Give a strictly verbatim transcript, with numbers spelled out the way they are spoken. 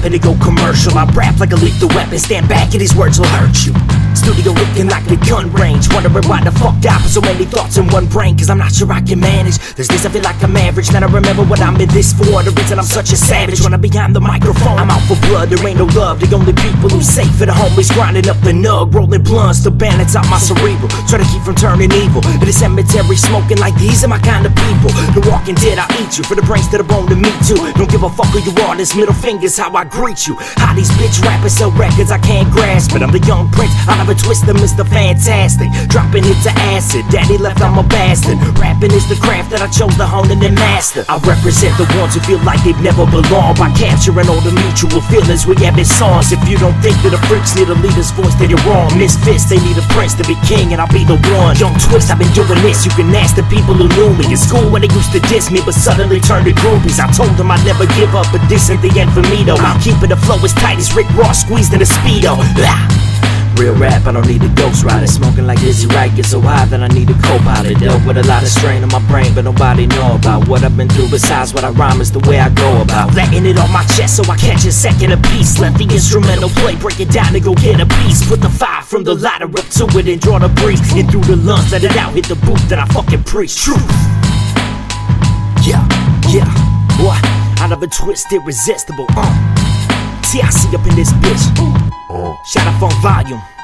happen to go commercial. I rap like a lethal weapon, stand back and these words will hurt you. Studio looking like the gun range, wondering why the fuck I put so many thoughts in one brain, cause I'm not sure I can manage. There's this, I feel like I'm average, now I remember what I'm in this for, the reason I'm such a savage. When I'm behind the microphone, I'm out for blood, there ain't no love. The only people who's safe are the homies grinding up the nug, rolling blunts to balance out my cerebral, try to keep from turning evil. In the cemetery smoking like these are my kind of people. The walking dead, I'll eat you, for the brains to the bone to meet you. Don't give a fuck who you are, this middle finger's how I greet you. How these bitch rappers sell records I can't grasp, but I'm the young prince, Oliver Twist and Mister Fantastic. Dropping into acid, daddy left, I'm a bastard. Rapping is the craft that I chose to hone and then master. I represent the ones who feel like they've never belonged by capturing all the mutual feelings we have in songs. If you don't think that the freaks need a leader's voice, then you're wrong. Misfits, they need a prince to be king, and I'll be the one. Young Twist, I've been doing this, you can ask the people who knew me. In school when they used to diss me, but suddenly turned to groupies. I told them I'd never give up, but this ain't the end for me though. I'm keeping the flow as tight as Rick Ross squeezed in a Speedo. Blah. Real rap, I don't need a ghost rider. Smoking like Lizzie Wright, get so high that I need a co-pilot. Dealt with a lot of strain on my brain, but nobody know about what I've been through. Besides what I rhyme is the way I go about. Letting it on my chest so I catch a second apiece. Let the instrumental play, break it down and go get a piece. Put the fire from the lighter up to it and draw the breeze. And through the lungs, let it out, hit the booth that I fucking preach. Truth. Yeah, yeah, what? Out of a twist, irresistible, uh. T I C up in this bitch. Shout up on volume.